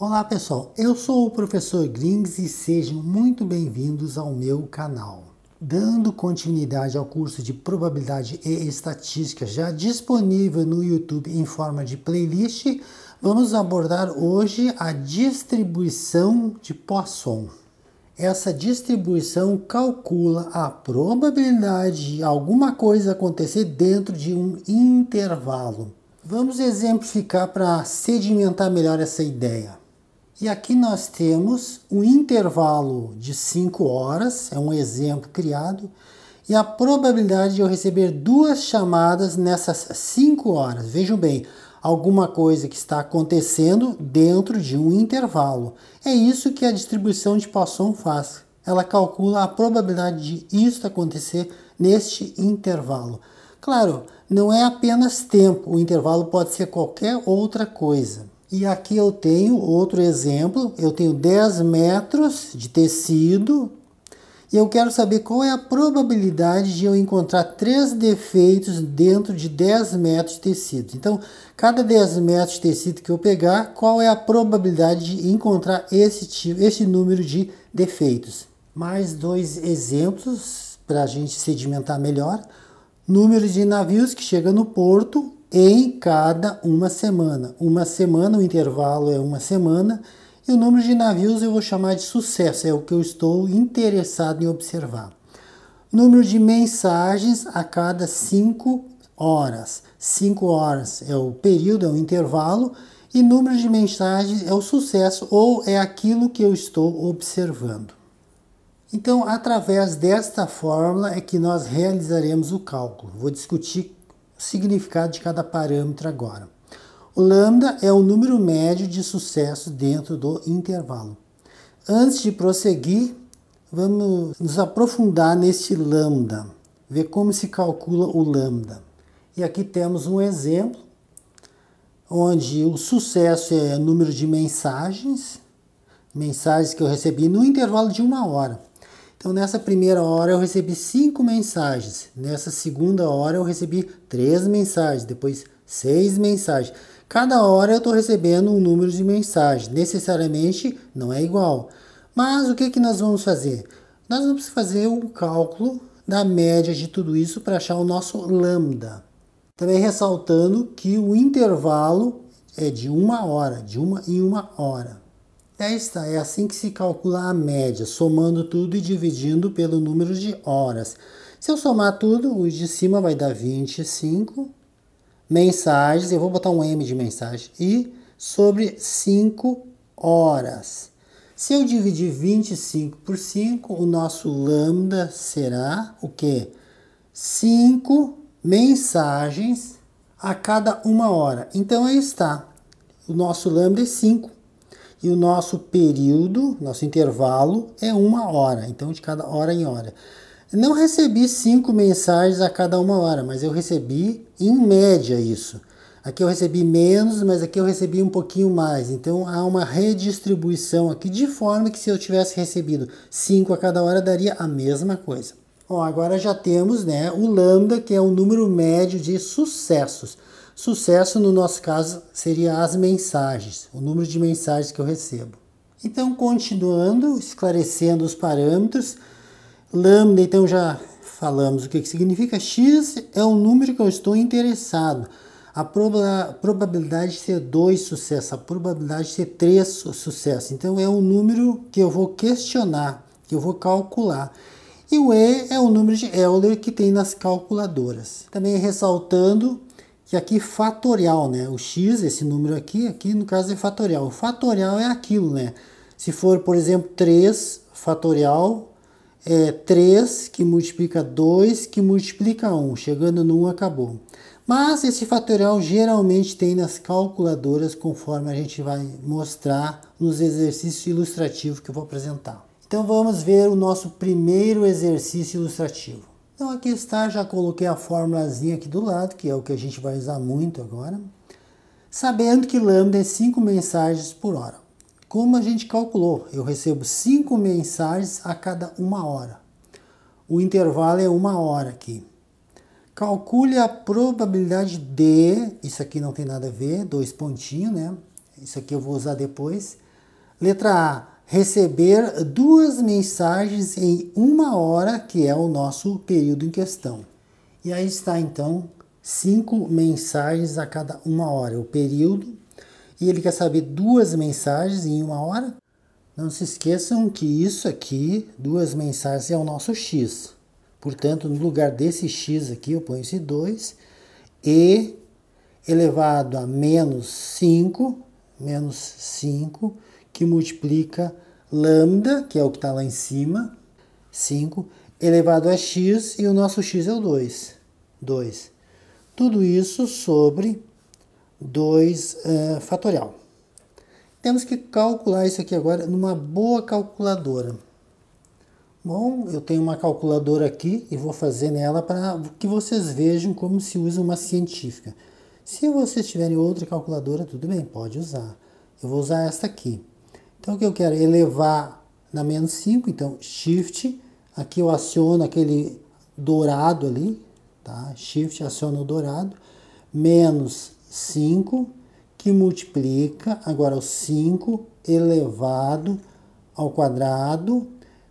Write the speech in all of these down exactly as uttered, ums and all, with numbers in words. Olá pessoal, eu sou o professor Grings e sejam muito bem-vindos ao meu canal. Dando continuidade ao curso de Probabilidade e Estatística já disponível no YouTube em forma de playlist, vamos abordar hoje a distribuição de Poisson. Essa distribuição calcula a probabilidade de alguma coisa acontecer dentro de um intervalo. Vamos exemplificar para sedimentar melhor essa ideia. E aqui nós temos um intervalo de cinco horas, é um exemplo criado, e a probabilidade de eu receber duas chamadas nessas cinco horas. Vejam bem, alguma coisa que está acontecendo dentro de um intervalo. É isso que a distribuição de Poisson faz. Ela calcula a probabilidade de isso acontecer neste intervalo. Claro, não é apenas tempo, o intervalo pode ser qualquer outra coisa. E aqui eu tenho outro exemplo, eu tenho dez metros de tecido e eu quero saber qual é a probabilidade de eu encontrar três defeitos dentro de dez metros de tecido. Então, cada dez metros de tecido que eu pegar, qual é a probabilidade de encontrar esse, tipo, esse número de defeitos? Mais dois exemplos para a gente sedimentar melhor. Número de navios que chega no porto em cada uma semana. Uma semana, o intervalo é uma semana, e o número de navios eu vou chamar de sucesso, é o que eu estou interessado em observar. Número de mensagens a cada cinco horas. Cinco horas é o período, é o intervalo, e número de mensagens é o sucesso, ou é aquilo que eu estou observando. Então, através desta fórmula é que nós realizaremos o cálculo. Vou discutir o significado de cada parâmetro agora. O lambda é o número médio de sucesso dentro do intervalo. Antes de prosseguir, vamos nos aprofundar neste lambda, ver como se calcula o lambda. E aqui temos um exemplo, onde o sucesso é o número de mensagens, mensagens que eu recebi no intervalo de uma hora. Então, nessa primeira hora eu recebi cinco mensagens, nessa segunda hora eu recebi três mensagens, depois seis mensagens. Cada hora eu estou recebendo um número de mensagens, necessariamente não é igual. Mas o que, que nós vamos fazer? Nós vamos fazer um cálculo da média de tudo isso para achar o nosso lambda. Também ressaltando que o intervalo é de uma hora, de uma em uma hora. Esta é assim que se calcula a média, somando tudo e dividindo pelo número de horas. Se eu somar tudo, o de cima vai dar vinte e cinco mensagens, eu vou botar um M de mensagem, e sobre cinco horas. Se eu dividir vinte e cinco por cinco, o nosso lambda será o quê? cinco mensagens a cada uma hora. Então aí está, o nosso lambda é cinco. E o nosso período, nosso intervalo, é uma hora. Então, de cada hora em hora. Não recebi cinco mensagens a cada uma hora, mas eu recebi em média isso. Aqui eu recebi menos, mas aqui eu recebi um pouquinho mais. Então, há uma redistribuição aqui, de forma que se eu tivesse recebido cinco a cada hora, daria a mesma coisa. Bom, agora já temos, né, o lambda, que é o número médio de sucessos. Sucesso, no nosso caso, seria as mensagens, o número de mensagens que eu recebo. Então, continuando, esclarecendo os parâmetros, lambda, então já falamos o que, que significa. X é o número que eu estou interessado. A proba probabilidade de ser dois sucessos, a probabilidade de ser três sucessos. Então, é um número que eu vou questionar, que eu vou calcular. E o E é o número de Euler que tem nas calculadoras. Também ressaltando que aqui fatorial, né? O x, esse número aqui, aqui no caso é fatorial. O fatorial é aquilo, né? Se for, por exemplo, três fatorial, é três que multiplica dois, que multiplica um. Chegando no um, acabou. Mas esse fatorial geralmente tem nas calculadoras, conforme a gente vai mostrar nos exercícios ilustrativos que eu vou apresentar. Então vamos ver o nosso primeiro exercício ilustrativo. Então aqui está, já coloquei a formulazinha aqui do lado, que é o que a gente vai usar muito agora. Sabendo que lambda é cinco mensagens por hora. Como a gente calculou, eu recebo cinco mensagens a cada uma hora. O intervalo é uma hora aqui. Calcule a probabilidade de, isso aqui não tem nada a ver, dois pontinhos, né? Isso aqui eu vou usar depois. Letra A, receber duas mensagens em uma hora, que é o nosso período em questão. E aí está, então, cinco mensagens a cada uma hora, o período. E ele quer saber duas mensagens em uma hora. Não se esqueçam que isso aqui, duas mensagens, é o nosso x. Portanto, no lugar desse x aqui, eu ponho esse dois. E elevado a menos cinco, menos cinco, que multiplica lambda, que é o que está lá em cima, cinco, elevado a x, e o nosso x é o dois. dois. Tudo isso sobre dois uh, fatorial. Temos que calcular isso aqui agora numa boa calculadora. Bom, eu tenho uma calculadora aqui e vou fazer nela para que vocês vejam como se usa uma científica. Se vocês tiverem outra calculadora, tudo bem, pode usar. Eu vou usar esta aqui. Então, o que eu quero? Elevar na menos cinco, então, shift, aqui eu aciono aquele dourado ali, tá? Shift, aciono o dourado, menos cinco, que multiplica, agora o cinco elevado ao quadrado,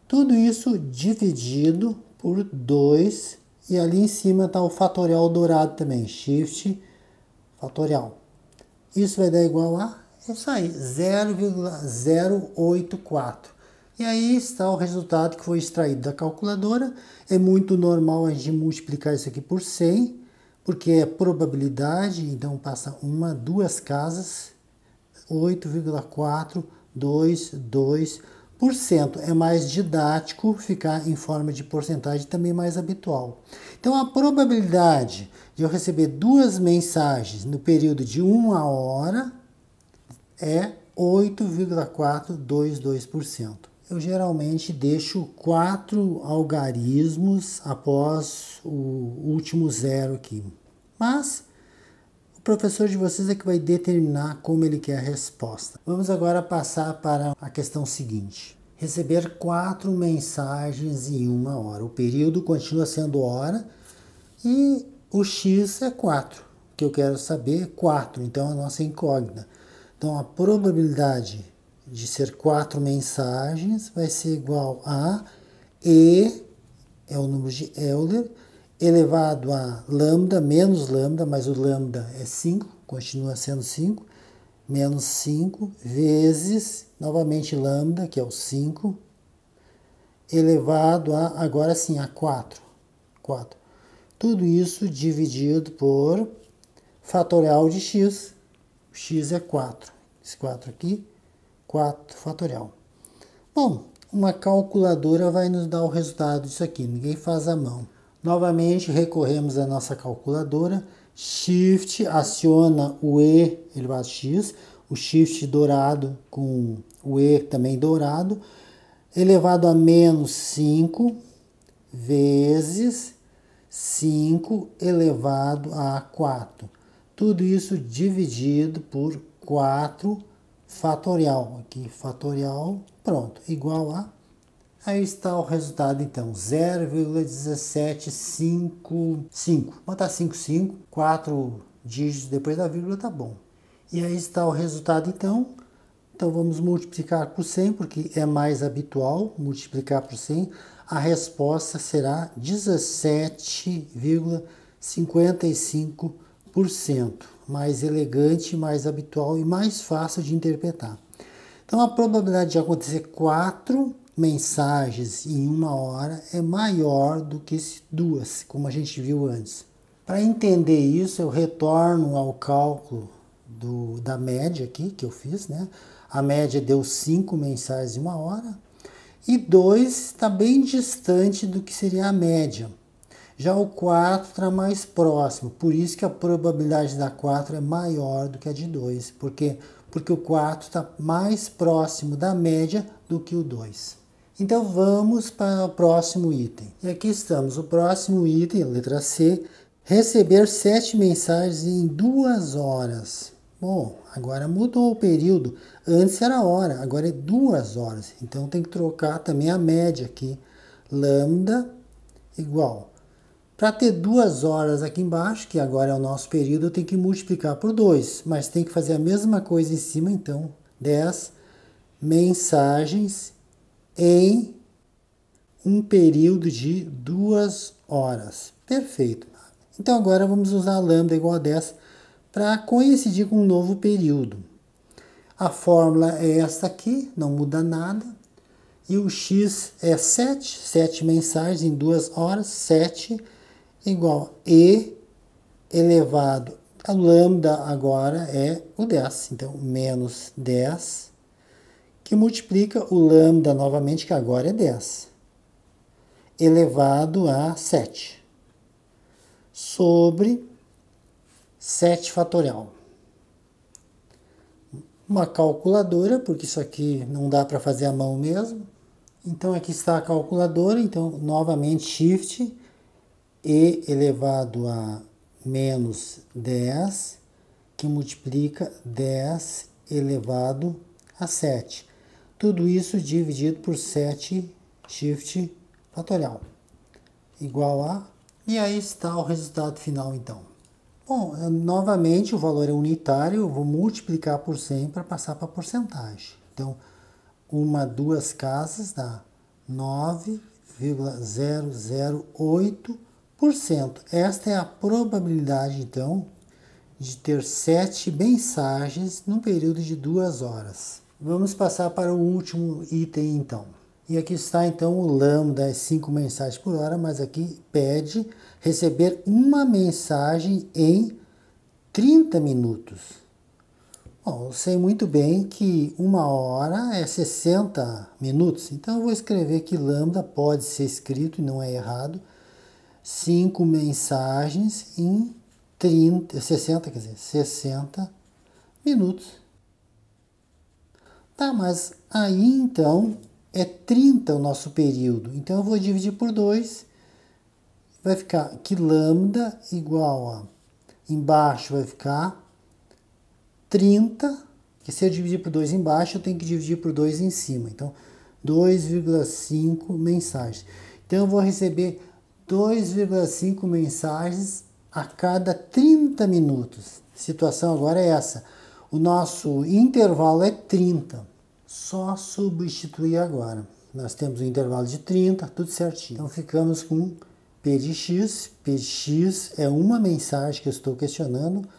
tudo isso dividido por dois, e ali em cima está o fatorial dourado também, shift, fatorial. Isso vai dar igual a... eu saí zero vírgula zero oito quatro. E aí está o resultado que foi extraído da calculadora. É muito normal a gente multiplicar isso aqui por cem, porque é probabilidade, então passa uma, duas casas, oito vírgula quatrocentos e vinte e dois por cento. É mais didático ficar em forma de porcentagem, também mais habitual. Então a probabilidade de eu receber duas mensagens no período de uma hora é oito vírgula quatrocentos e vinte e dois por cento. Eu geralmente deixo quatro algarismos após o último zero aqui. Mas o professor de vocês é que vai determinar como ele quer a resposta. Vamos agora passar para a questão seguinte. Receber quatro mensagens em uma hora. O período continua sendo hora e o x é quatro. O que eu quero saber é quatro, então é a nossa incógnita. Então, a probabilidade de ser quatro mensagens vai ser igual a E, é o número de Euler, elevado a lambda, menos lambda, mas o lambda é cinco, continua sendo cinco, menos cinco, vezes, novamente lambda, que é o cinco, elevado a, agora sim, a quatro. quatro. Tudo isso dividido por fatorial de x. X é quatro, esse quatro aqui, quatro fatorial. Bom, uma calculadora vai nos dar o resultado disso aqui, ninguém faz à mão. Novamente recorremos à nossa calculadora, shift aciona o E elevado a x, o shift dourado com o E também dourado, elevado a menos cinco vezes cinco elevado a quatro. Tudo isso dividido por quatro fatorial, aqui fatorial, pronto, igual a, aí está o resultado então, zero vírgula mil setecentos e cinquenta e cinco, botar cinquenta e cinco, quatro dígitos depois da vírgula tá bom. E aí está o resultado então, então vamos multiplicar por cem, porque é mais habitual multiplicar por cem, a resposta será dezessete vírgula cinquenta e cinco por cento. Mais elegante, mais habitual e mais fácil de interpretar. Então, a probabilidade de acontecer quatro mensagens em uma hora é maior do que duas, como a gente viu antes. Para entender isso, eu retorno ao cálculo do, da média aqui que eu fiz, né? A média deu cinco mensagens em uma hora e dois está bem distante do que seria a média. Já o quatro está mais próximo, por isso que a probabilidade da quatro é maior do que a de dois. Por quê? Porque o quatro está mais próximo da média do que o dois. Então vamos para o próximo item. E aqui estamos, o próximo item, letra C, receber sete mensagens em duas horas. Bom, agora mudou o período, antes era hora, agora é duas horas. Então tem que trocar também a média aqui, lambda igual... Para ter duas horas aqui embaixo, que agora é o nosso período, eu tenho que multiplicar por dois, mas tem que fazer a mesma coisa em cima, então, dez mensagens em um período de duas horas. Perfeito. Então agora vamos usar a lambda igual a dez para coincidir com um novo período. A fórmula é esta aqui, não muda nada. E o x é sete, sete mensagens em duas horas, sete igual a e elevado. A lambda agora é o dez, então menos dez, que multiplica o lambda novamente, que agora é dez, elevado a sete, sobre sete fatorial. Uma calculadora, porque isso aqui não dá para fazer à mão mesmo. Então aqui está a calculadora, então novamente shift, e elevado a menos dez, que multiplica dez elevado a sete. Tudo isso dividido por sete shift fatorial, igual a... E aí está o resultado final, então. Bom, eu, novamente o valor é unitário, eu vou multiplicar por cem para passar para a porcentagem. Então, uma, duas casas dá nove vírgula zero zero oito por cento. Esta é a probabilidade, então, de ter sete mensagens num período de duas horas. Vamos passar para o último item, então. E aqui está, então, o lambda, cinco mensagens por hora, mas aqui pede receber uma mensagem em trinta minutos. Bom, eu sei muito bem que uma hora é sessenta minutos, então eu vou escrever que lambda pode ser escrito, e não é errado, cinco mensagens em trinta, sessenta, quer dizer, sessenta minutos. Tá, mas aí então é trinta o nosso período. Então eu vou dividir por dois, vai ficar que lambda igual a, embaixo vai ficar trinta, que se eu dividir por dois embaixo, eu tenho que dividir por dois em cima. Então dois vírgula cinco mensagens. Então eu vou receber dois vírgula cinco mensagens a cada trinta minutos. A situação agora é essa. O nosso intervalo é trinta. Só substituir agora. Nós temos um intervalo de trinta, tudo certinho. Então ficamos com P de X. P de X é uma mensagem que eu estou questionando.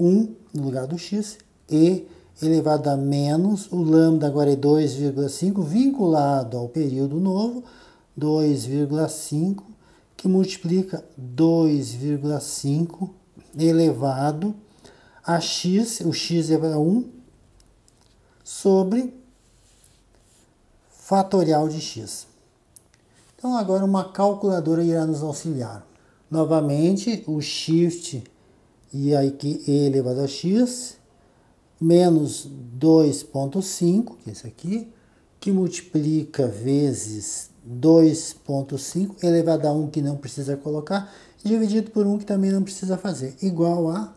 um no lugar do X. E elevado a menos. O lambda agora é dois vírgula cinco vinculado ao período novo. dois vírgula cinco. Que multiplica dois vírgula cinco elevado a x, o x é um, sobre fatorial de x. Então agora uma calculadora irá nos auxiliar. Novamente o shift e aí que e elevado a x, menos dois vírgula cinco, que é isso aqui, que multiplica vezes dois vírgula cinco elevado a um, que não precisa colocar, dividido por um, que também não precisa fazer, igual a...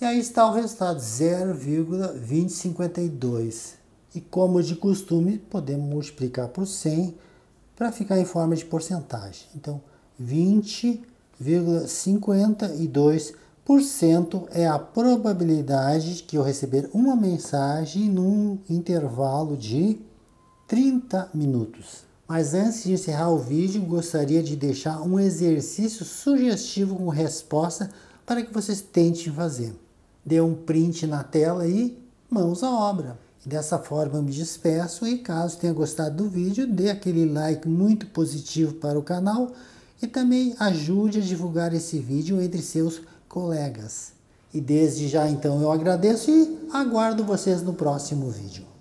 E aí está o resultado, zero vírgula dois cinco dois. E como de costume, podemos multiplicar por cem para ficar em forma de porcentagem. Então, vinte vírgula cinquenta e dois por cento é a probabilidade que eu receber uma mensagem num intervalo de trinta minutos. Mas antes de encerrar o vídeo, gostaria de deixar um exercício sugestivo com resposta para que vocês tentem fazer. Dê um print na tela e mãos à obra. Dessa forma eu me despeço e caso tenha gostado do vídeo, dê aquele like muito positivo para o canal e também ajude a divulgar esse vídeo entre seus colegas. E desde já então eu agradeço e aguardo vocês no próximo vídeo.